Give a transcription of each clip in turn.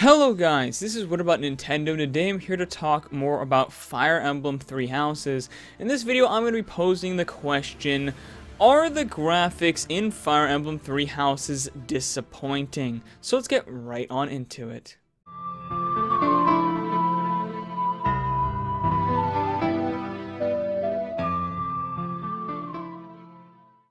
Hello guys, this is What About Nintendo. Today I'm here to talk more about Fire Emblem 3 Houses. In this video I'm going to be posing the question, are the graphics in Fire Emblem 3 Houses disappointing? So let's get right on into it.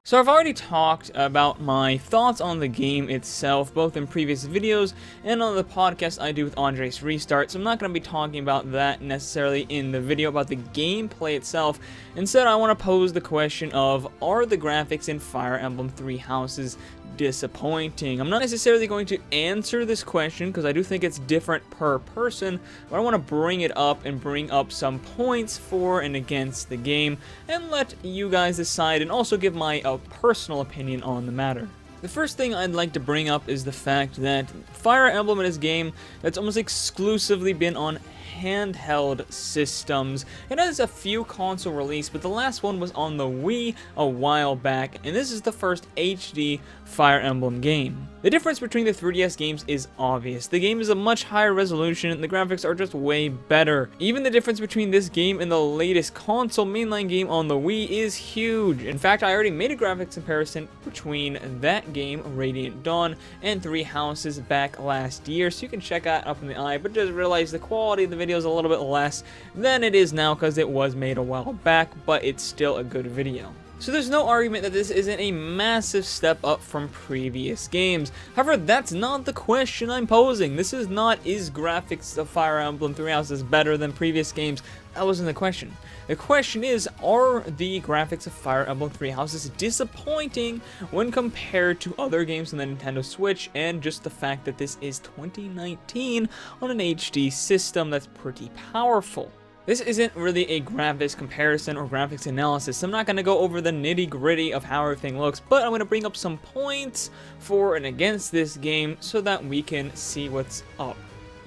So I've already talked about my thoughts on the game itself, both in previous videos and on the podcast I do with Andres Restart, so I'm not going to be talking about that necessarily in the video about the gameplay itself. Instead, I want to pose the question of, are the graphics in Fire Emblem 3 Houses disappointing? I'm not necessarily going to answer this question because I do think it's different per person, but I want to bring it up and bring up some points for and against the game and let you guys decide, and also give my personal opinion on the matter. The first thing I'd like to bring up is the fact that Fire Emblem is a game that's almost exclusively been on handheld systems. It has a few console releases, but the last one was on the Wii a while back, and this is the first HD Fire Emblem game. The difference between the 3DS games is obvious. The game is a much higher resolution, and the graphics are just way better. Even the difference between this game and the latest console mainline game on the Wii is huge. In fact, I already made a graphics comparison between that game, Radiant Dawn, and 3 Houses back last year, so you can check that up in the eye, but just realize the quality of the video is a little bit less than it is now because it was made a while back, but it's still a good video. So there's no argument that this isn't a massive step up from previous games. However, that's not the question I'm posing. This is not, is graphics of Fire Emblem 3 Houses better than previous games? That wasn't the question. The question is, are the graphics of Fire Emblem 3 Houses disappointing when compared to other games on the Nintendo Switch, and just the fact that this is 2019 on an HD system that's pretty powerful. This isn't really a graphics comparison or graphics analysis, so I'm not going to go over the nitty-gritty of how everything looks, but I'm going to bring up some points for and against this game so that we can see what's up.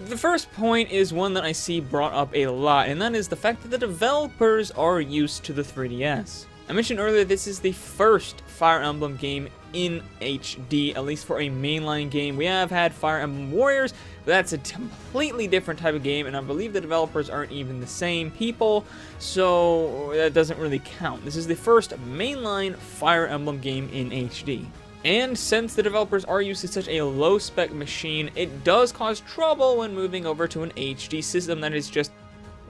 The first point is one that I see brought up a lot, and that is the fact that the developers are used to the 3DS. I mentioned earlier this is the first Fire Emblem game in HD, at least for a mainline game. We have had Fire Emblem Warriors, but that's a completely different type of game, and I believe the developers aren't even the same people, so that doesn't really count. This is the first mainline Fire Emblem game in HD. And since the developers are used to such a low-spec machine, it does cause trouble when moving over to an HD system that is just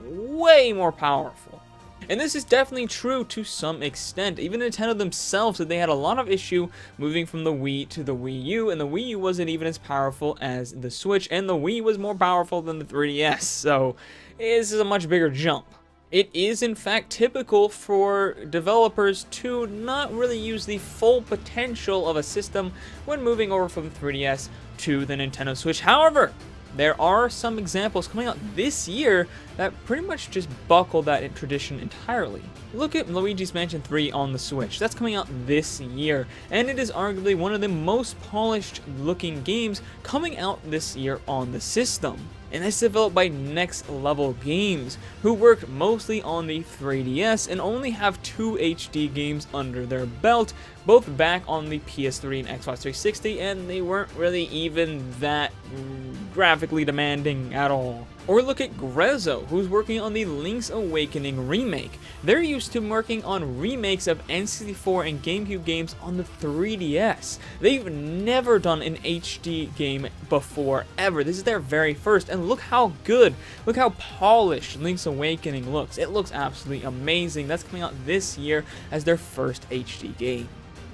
way more powerful. And this is definitely true to some extent. Even Nintendo themselves said they had a lot of issue moving from the Wii to the Wii U, and the Wii U wasn't even as powerful as the Switch, and the Wii was more powerful than the 3DS, so this is a much bigger jump. It is in fact typical for developers to not really use the full potential of a system when moving over from the 3DS to the Nintendo Switch. However, there are some examples coming out this year that pretty much just buckle that tradition entirely. Look at Luigi's Mansion 3 on the Switch. That's coming out this year, and it is arguably one of the most polished looking games coming out this year on the system. And that's developed by Next Level Games, who worked mostly on the 3DS and only have two HD games under their belt, both back on the PS3 and Xbox 360, and they weren't really even that graphically demanding at all. Or look at Grezzo, who's working on the Link's Awakening remake. They're used to working on remakes of N64 and GameCube games on the 3DS. They've never done an HD game before, ever. This is their very first, and look how good, look how polished Link's Awakening looks. It looks absolutely amazing. That's coming out this year as their first HD game.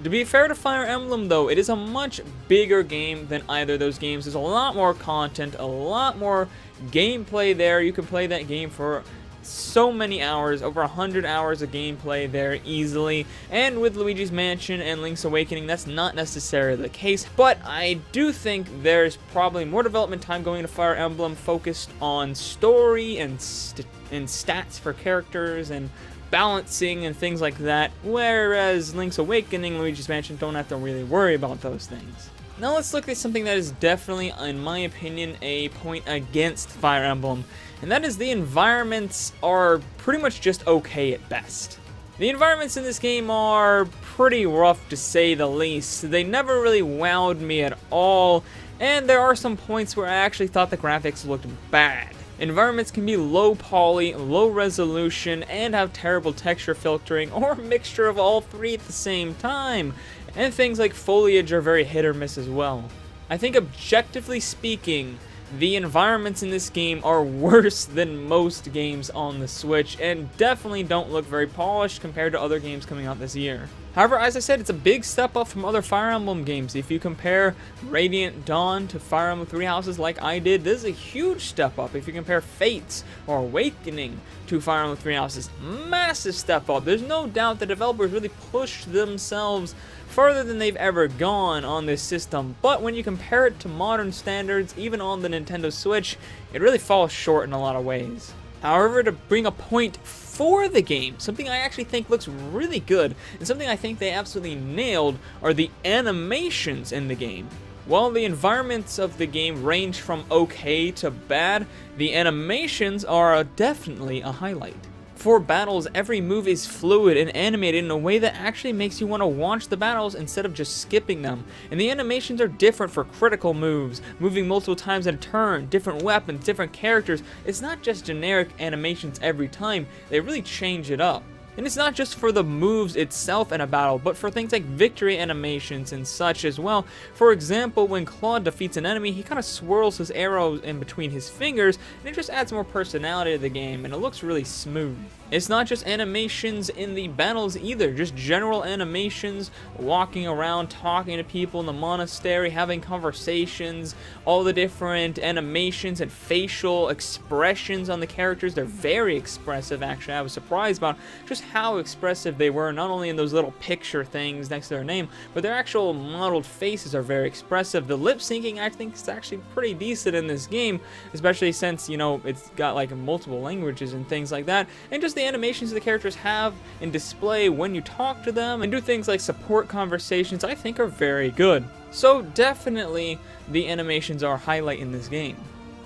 To be fair to Fire Emblem though, it is a much bigger game than either of those games. There's a lot more content, a lot more gameplay there. You can play that game for so many hours, over 100 hours of gameplay there easily. And with Luigi's Mansion and Link's Awakening, that's not necessarily the case. But I do think there's probably more development time going to Fire Emblem focused on story and stats for characters and balancing and things like that, whereas Link's Awakening, Luigi's Mansion don't have to really worry about those things. Now let's look at something that is definitely, in my opinion, a point against Fire Emblem, and that is the environments are pretty much just okay at best. The environments in this game are pretty rough to say the least. They never really wowed me at all, And there are some points where I actually thought the graphics looked bad. Environments can be low poly, low resolution, and have terrible texture filtering or a mixture of all three at the same time. And things like foliage are very hit or miss as well. I think objectively speaking, the environments in this game are worse than most games on the Switch and definitely don't look very polished compared to other games coming out this year. However, as I said, it's a big step up from other Fire Emblem games. If you compare Radiant Dawn to Fire Emblem 3 Houses like I did, this is a huge step up. If you compare Fates or Awakening to Fire Emblem 3 Houses, massive step up. There's no doubt the developers really pushed themselves further than they've ever gone on this system. But when you compare it to modern standards, even on the Nintendo Switch, it really falls short in a lot of ways. However, to bring a point for the game, something I actually think looks really good and something I think they absolutely nailed are the animations in the game. While the environments of the game range from okay to bad, the animations are definitely a highlight. For battles, every move is fluid and animated in a way that actually makes you want to watch the battles instead of just skipping them. And the animations are different for critical moves, moving multiple times in a turn, different weapons, different characters. It's not just generic animations every time, they really change it up. And it's not just for the moves itself in a battle, but for things like victory animations and such as well. For example, when Claude defeats an enemy, he kind of swirls his arrows in between his fingers, and it just adds more personality to the game, and it looks really smooth. It's not just animations in the battles either, just general animations, walking around, talking to people in the monastery, having conversations, all the different animations and facial expressions on the characters. They're very expressive, actually. I was surprised about just how expressive they were, not only in those little picture things next to their name, but their actual modeled faces are very expressive. The lip syncing, I think, is actually pretty decent in this game, especially since, you know, it's got like multiple languages and things like that, and just the animations the characters have and display when you talk to them and do things like support conversations, I think are very good. So definitely the animations are a highlight in this game.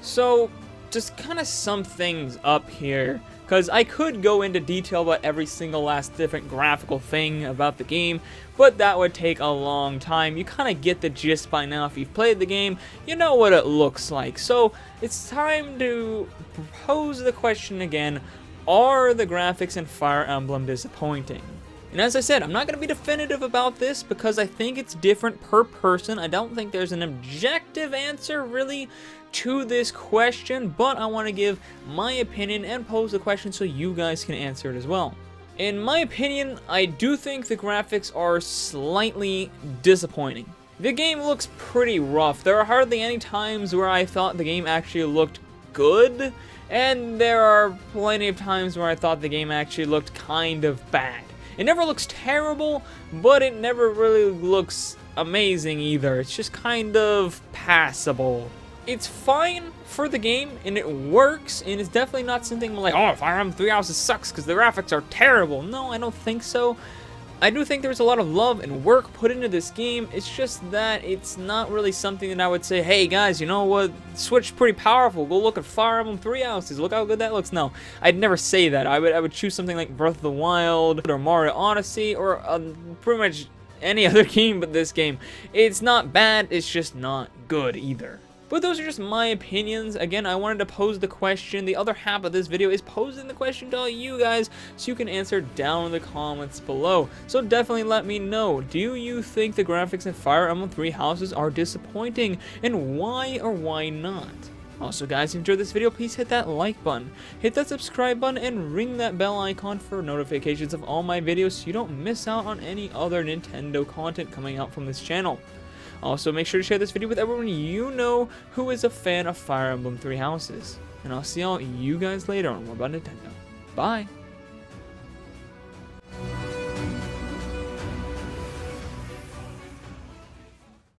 So just kind of sum things up here, because I could go into detail about every single last different graphical thing about the game, but that would take a long time. You kind of get the gist by now. If you've played the game, you know what it looks like. So it's time to pose the question again, are the graphics in Fire Emblem disappointing? And as I said, I'm not going to be definitive about this because I think it's different per person. I don't think there's an objective answer really to this question, but I want to give my opinion and pose the question so you guys can answer it as well. In my opinion, I do think the graphics are slightly disappointing. The game looks pretty rough. There are hardly any times where I thought the game actually looked good, and there are plenty of times where I thought the game actually looked kind of bad. It never looks terrible, but it never really looks amazing either. It's just kind of passable. It's fine for the game, and it works, and it's definitely not something like, oh, Fire Emblem 3 Houses sucks because the graphics are terrible. No, I don't think so. I do think there's a lot of love and work put into this game. It's just that it's not really something that I would say, hey guys, you know what, Switch's pretty powerful, go look at Fire Emblem 3 Houses, look how good that looks. No, I'd never say that. I would choose something like Breath of the Wild or Mario Odyssey or pretty much any other game but this game. It's not bad, it's just not good either. But those are just my opinions. Again, I wanted to pose the question. The other half of this video is posing the question to all you guys so you can answer down in the comments below. So definitely let me know. Do you think the graphics in Fire Emblem 3 Houses are disappointing? And why or why not? Also guys, if you enjoyed this video, please hit that like button, hit that subscribe button, and ring that bell icon for notifications of all my videos so you don't miss out on any other Nintendo content coming out from this channel. Also, make sure to share this video with everyone you know who is a fan of Fire Emblem 3 Houses. And I'll see all you guys later on More About Nintendo. Bye!